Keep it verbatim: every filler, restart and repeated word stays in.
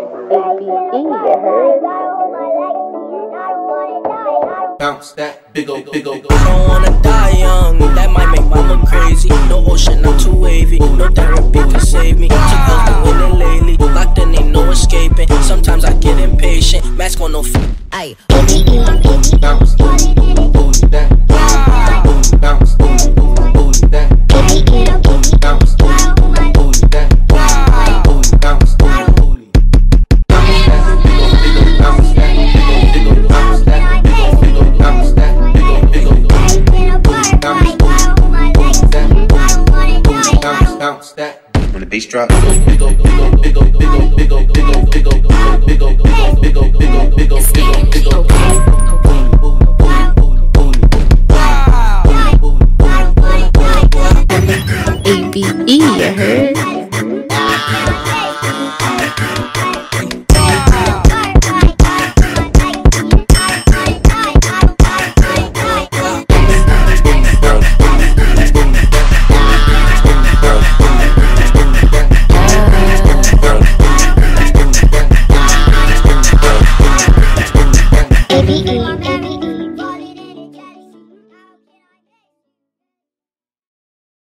and be in your hurry. Bounce that big ol' big ol' big ol'. I don't wanna die young, that might make me look crazy. No ocean, I'm too wavy, no therapy can save me. She goes to winning lately, locked in, ain't no escaping. Sometimes I get impatient, mask on no f***. Ayy, bounce, bounce that. When the bass drops, big ol' big ol' big ol' big ol' big ol' big ol' big ol' big ol' big ol' big ol' big ol' big ol' big ol' big ol' big ol' big ol'